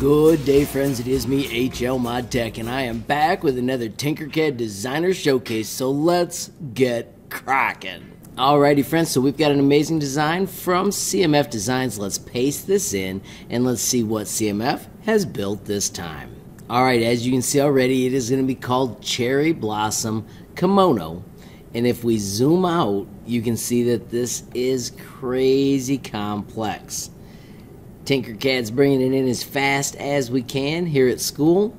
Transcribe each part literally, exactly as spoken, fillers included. Good day, friends. It is me, H L ModTech, and I am back with another Tinkercad Designer Showcase, so let's get cracking. Alrighty, friends, so we've got an amazing design from C M F Designs. Let's paste this in, and let's see what C M F has built this time. Alright, as you can see already, it is going to be called Cherry Blossom Kimono, and if we zoom out, you can see that this is crazy complex. Tinkercad's bringing it in as fast as we can here at school,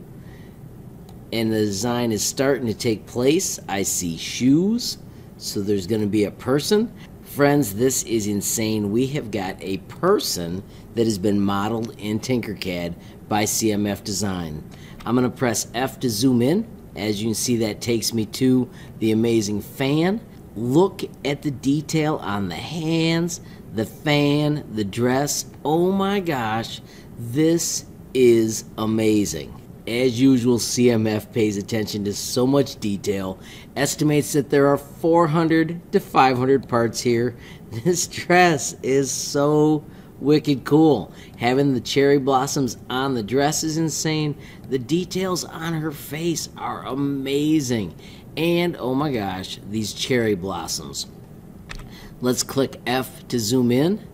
and the design is starting to take place. I see shoes, so there's going to be a person. Friends, this is insane. We have got a person that has been modeled in Tinkercad by C M F Design. I'm going to press F to zoom in. As you can see, that takes me to the amazing fan. Look at the detail on the hands, the fan, the dress. Oh my gosh, this is amazing. As usual, C M F pays attention to so much detail, estimates that there are four hundred to five hundred parts here. This dress is so wicked cool. Having the cherry blossoms on the dress is insane. The details on her face are amazing. And oh my gosh, these cherry blossoms. Let's click F to zoom in.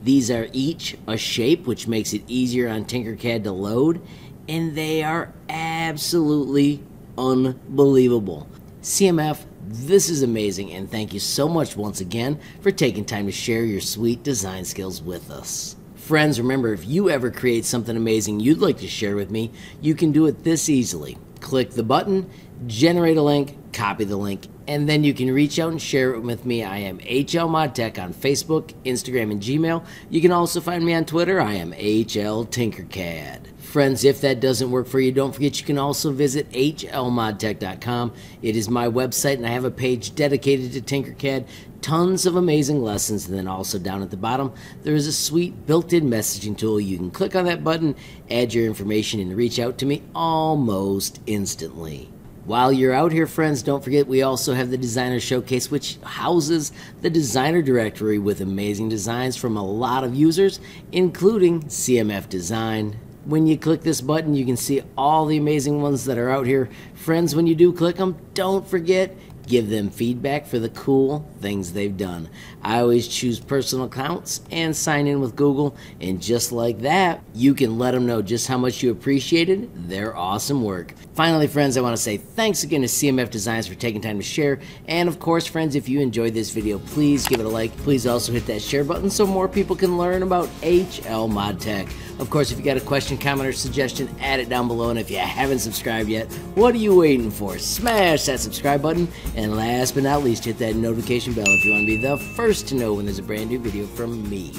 These are each a shape, which makes it easier on Tinkercad to load, and they are absolutely unbelievable. C M F, this is amazing, and thank you so much once again for taking time to share your sweet design skills with us. Friends, remember, if you ever create something amazing you'd like to share with me, you can do it this easily. Click the button, generate a link, copy the link, and then you can reach out and share it with me. I am H L ModTech on Facebook, Instagram, and Gmail. You can also find me on Twitter. I am H L Tinkercad. Friends, if that doesn't work for you, don't forget you can also visit H L ModTech dot com. It is my website, and I have a page dedicated to Tinkercad. Tons of amazing lessons, and then also down at the bottom, there is a sweet built-in messaging tool. You can click on that button, add your information, and reach out to me almost instantly. While you're out here, friends, don't forget we also have the Designer Showcase, which houses the designer directory with amazing designs from a lot of users, including C M F Design. When you click this button, you can see all the amazing ones that are out here. Friends, when you do click them, don't forget, give them feedback for the cool things they've done. I always choose personal accounts and sign in with Google, and just like that, you can let them know just how much you appreciated their awesome work. Finally, friends, I want to say thanks again to C M F Designs for taking time to share, and of course, friends, if you enjoyed this video, please give it a like. Please also hit that share button so more people can learn about H L ModTech. Of course, if you got a question, comment, or suggestion, add it down below. And if you haven't subscribed yet, what are you waiting for? Smash that subscribe button. And last but not least, hit that notification bell if you want to be the first to know when there's a brand new video from me,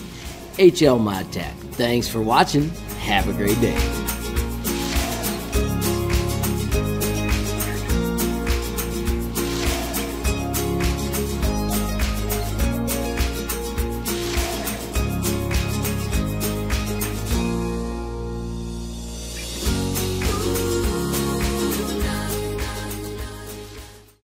H L ModTech. Thanks for watching. Have a great day.